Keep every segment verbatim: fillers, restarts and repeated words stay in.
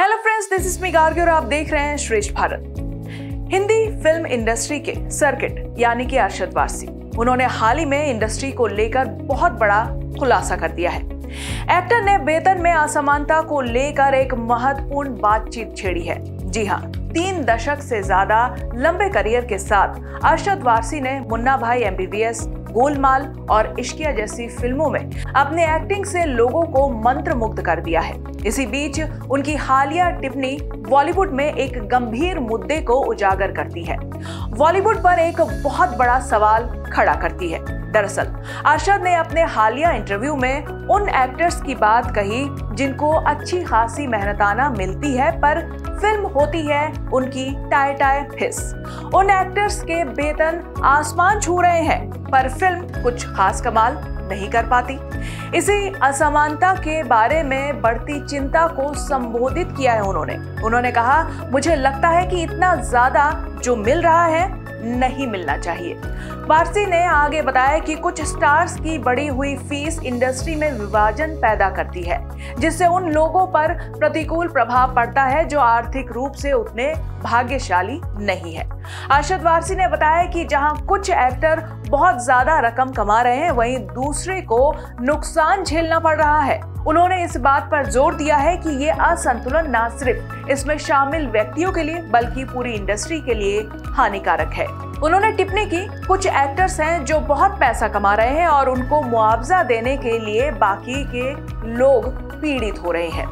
Hello friends, this is मेगार्गी और आप देख रहे हैं श्रेष्ठ भारत। हिंदी फिल्म इंडस्ट्री के सर्किट यानी कि अरशद वारसी, उन्होंने हाल ही में इंडस्ट्री को लेकर बहुत बड़ा खुलासा कर दिया है। एक्टर ने वेतन में असमानता को लेकर एक महत्वपूर्ण बातचीत छेड़ी है। जी हाँ, तीन दशक से ज्यादा लंबे करियर के साथ अरशद वारसी ने मुन्ना भाई एमबीबीएस, गोलमाल और इश्किया जैसी फिल्मों में अपने एक्टिंग से लोगों को मंत्रमुग्ध कर दिया है। इसी बीच उनकी हालिया टिप्पणी बॉलीवुड में एक गंभीर मुद्दे को उजागर करती है, बॉलीवुड पर एक बहुत बड़ा सवाल खड़ा करती है। दरअसल अरशद ने अपने हालिया इंटरव्यू में उन एक्टर्स की बात कही जिनको अच्छी खासी मेहनताना मिलती है पर फिल्म होती है उनकी टाय टाय फिस। उन एक्टर्स के वेतन आसमान छू रहे हैं पर फिल्म कुछ खास कमाल नहीं कर पाती। इसी असमानता के बारे में बढ़ती चिंता को संबोधित किया है उन्होंने। उन्होंने कहा, मुझे लगता है कि इतना ज्यादा जो मिल रहा है नहीं मिलना चाहिए। वारसी ने आगे बताया कि कुछ स्टार्स की बढ़ी हुई फीस इंडस्ट्री में विभाजन पैदा करती है, जिससे उन लोगों पर प्रतिकूल प्रभाव पड़ता है जो आर्थिक रूप से उतने भाग्यशाली नहीं है। अरशद वारसी ने बताया कि जहां कुछ एक्टर बहुत ज्यादा रकम कमा रहे हैं, वहीं दूसरे को नुकसान झेलना पड़ रहा है। उन्होंने इस बात पर जोर दिया है कि ये असंतुलन न सिर्फ इसमें शामिल व्यक्तियों के लिए बल्कि पूरी इंडस्ट्री के लिए हानिकारक है। उन्होंने टिप्पणी की, कुछ एक्टर्स हैं जो बहुत पैसा कमा रहे हैं और उनको मुआवजा देने के लिए बाकी के लोग पीड़ित हो रहे हैं।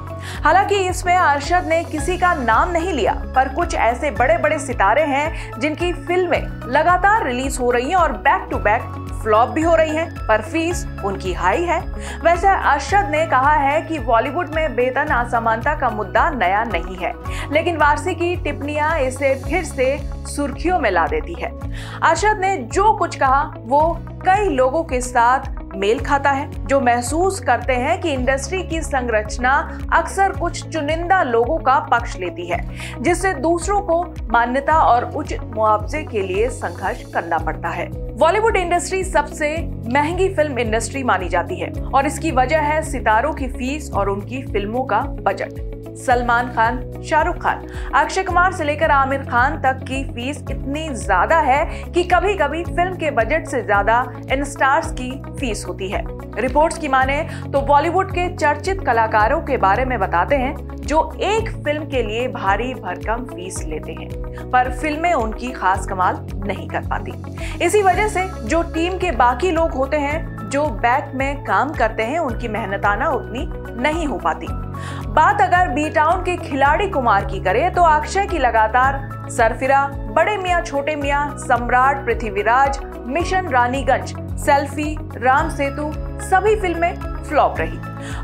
हालांकि इसमें अरशद ने किसी का नाम नहीं लिया, पर कुछ ऐसे बड़े बड़े सितारे हैं जिनकी फिल्में लगातार रिलीज हो रही हैं और बैक टू बैक फ्लॉप भी हो रही हैं, पर फीस उनकी हाई है। वैसे अरशद ने कहा है कि बॉलीवुड में वेतन असमानता का मुद्दा नया नहीं है, लेकिन वारसी की टिप्पणियां इसे फिर से सुर्खियों में ला देती है। अरशद ने जो कुछ कहा वो कई लोगों के साथ मेल खाता है जो महसूस करते हैं कि इंडस्ट्री की संरचना अक्सर कुछ चुनिंदा लोगों का पक्ष लेती है, जिससे दूसरों को मान्यता और उचित मुआवजे के लिए संघर्ष करना पड़ता है। बॉलीवुड इंडस्ट्री सबसे महंगी फिल्म इंडस्ट्री मानी जाती है और इसकी वजह है सितारों की फीस और उनकी फिल्मों का बजट। सलमान खान, शाहरुख खान, अक्षय कुमार से लेकर आमिर खान तक की फीस इतनी ज्यादा है कि कभी कभी फिल्म के बजट से ज्यादा इन स्टार्स की फीस होती है। रिपोर्ट्स की माने तो बॉलीवुड के चर्चित कलाकारों के बारे में बताते हैं जो एक फिल्म के लिए भारी भरकम फीस लेते हैं पर फिल्में उनकी खास कमाल नहीं कर पाती। इसी वजह से जो टीम के बाकी लोग होते हैं जो बैक में काम करते हैं उनकी मेहनताना उतनी नहीं हो पाती। बात अगर बी टाउन के खिलाड़ी कुमार की करें तो अक्षय की लगातार सरफिरा, बड़े मियाँ छोटे मियाँ, सम्राट पृथ्वीराज, मिशन रानीगंज, सेल्फी, रामसेतु सभी फिल्में फ्लॉप रही।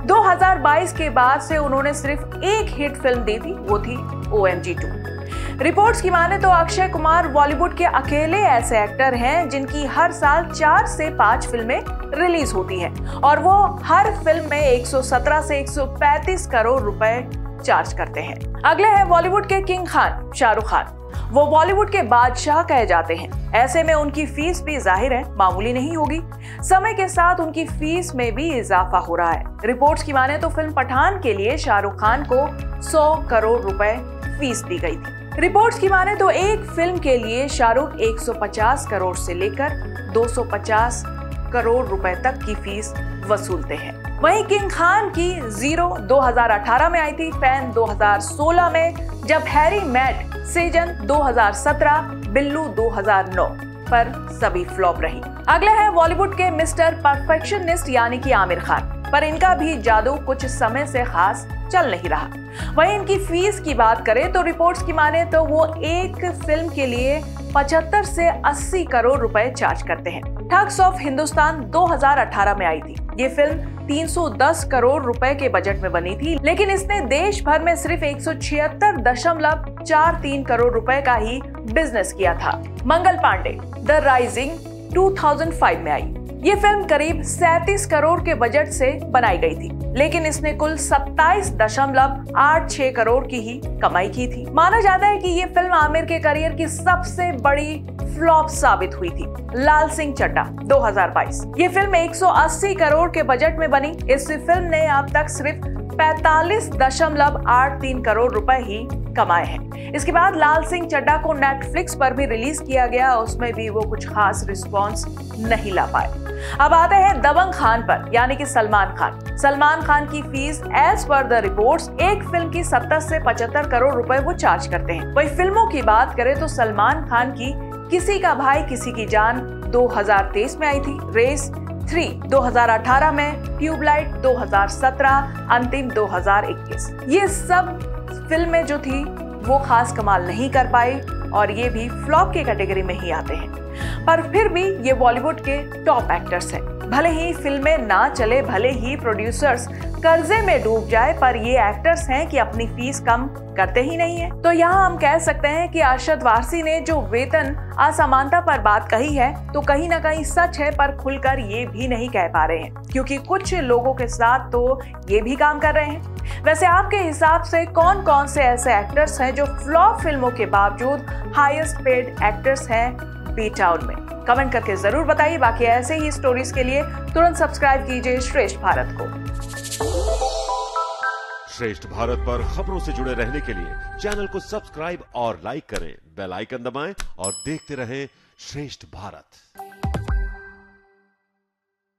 दो हज़ार बाईस के बाद से उन्होंने सिर्फ एक हिट फिल्म दी थी, वो थी O M G two. Reports की माने तो अक्षय कुमार बॉलीवुड के अकेले ऐसे एक्टर हैं जिनकी हर साल चार से पांच फिल्में रिलीज होती हैं और वो हर फिल्म में एक सौ सत्रह से एक सौ पैंतीस करोड़ रुपए चार्ज करते हैं। अगले हैं बॉलीवुड के किंग खान, शाहरुख खान। वो बॉलीवुड के बादशाह कहे जाते हैं, ऐसे में उनकी फीस भी जाहिर है मामूली नहीं होगी। समय के साथ उनकी फीस में भी इजाफा हो रहा है। रिपोर्ट्स की माने तो फिल्म पठान के लिए शाहरुख खान को सौ करोड़ रुपए फीस दी गई थी। रिपोर्ट्स की माने तो एक फिल्म के लिए शाहरुख एक सौ पचास करोड़ से लेकर दो सौ पचास करोड़ रुपए तक की फीस वसूलते हैं। वहीं किंग खान की जीरो दो हज़ार अठारह में आई थी, फैन दो हज़ार सोलह में, जब हैरी मेट सीजन दो हज़ार सत्रह, बिल्लू दो हज़ार नौ पर सभी फ्लॉप रही। अगले हैं बॉलीवुड के मिस्टर परफेक्शनिस्ट यानी कि आमिर खान, पर इनका भी जादू कुछ समय से खास चल नहीं रहा। वहीं इनकी फीस की बात करें तो रिपोर्ट्स की माने तो वो एक फिल्म के लिए पचहत्तर से अस्सी करोड़ रुपए चार्ज करते हैं। ठग्स ऑफ हिंदुस्तान दो हज़ार अठारह में आई थी। ये फिल्म तीन सौ दस करोड़ रुपए के बजट में बनी थी, लेकिन इसने देश भर में सिर्फ एक सौ छिहत्तर दशमलव चार तीन करोड़ रुपए का ही बिजनेस किया था। मंगल पांडे द राइजिंग दो हज़ार पाँच में आई। ये फिल्म करीब सैंतीस करोड़ के बजट से बनाई गई थी, लेकिन इसने कुल सत्ताईस दशमलव आठ छह करोड़ की ही कमाई की थी। माना जाता है कि ये फिल्म आमिर के करियर की सबसे बड़ी फ्लॉप साबित हुई थी। लाल सिंह चड्डा दो हज़ार बाईस, ये फिल्म एक सौ अस्सी करोड़ के बजट में बनी। इस फिल्म ने अब तक सिर्फ पैंतालीस दशमलव आठ तीन करोड़ रुपए ही कमाए हैं। इसके बाद लाल सिंह चड्डा को नेटफ्लिक्स पर भी रिलीज किया गया, उसमें भी वो कुछ खास रिस्पांस नहीं ला पाए। अब आते हैं दबंग खान पर, यानी कि सलमान खान। सलमान खान की fees as per the reports एक फिल्म की सत्तर से पचहत्तर करोड़ रुपए वो चार्ज करते हैं। वही फिल्मों की बात करें तो सलमान खान की किसी का भाई किसी की जान दो हज़ार तेईस में आई थी, रेस थ्री दो हज़ार अठारह में, ट्यूबलाइट दो हज़ार सत्रह, अंतिम दो हज़ार इक्कीस। ये सब फिल्में जो थी वो खास कमाल नहीं कर पाई और ये भी फ्लॉप के कैटेगरी में ही आते हैं, पर फिर भी ये बॉलीवुड के टॉप एक्टर्स हैं। भले ही फिल्में ना चले, भले ही प्रोड्यूसर्स कर्जे में डूब जाए, पर ये एक्टर्स हैं कि अपनी फीस कम करते ही नहीं है। तो यहाँ हम कह सकते हैं कि अरशद वारसी ने जो वेतन असमानता पर बात कही है तो कहीं ना कहीं सच है, पर खुलकर ये भी नहीं कह पा रहे हैं, क्योंकि कुछ लोगों के साथ तो ये भी काम कर रहे हैं। वैसे आपके हिसाब से कौन कौन से ऐसे एक्टर्स हैं जो फ्लॉप फिल्मों के बावजूद हाईएस्ट पेड एक्टर्स हैं बी टाउन में? कमेंट करके जरूर बताइए। बाकी ऐसे ही स्टोरीज के लिए तुरंत सब्सक्राइब कीजिए श्रेष्ठ भारत को। श्रेष्ठ भारत पर खबरों से जुड़े रहने के लिए चैनल को सब्सक्राइब और लाइक करें, बेल आइकन दबाएं और देखते रहें श्रेष्ठ भारत।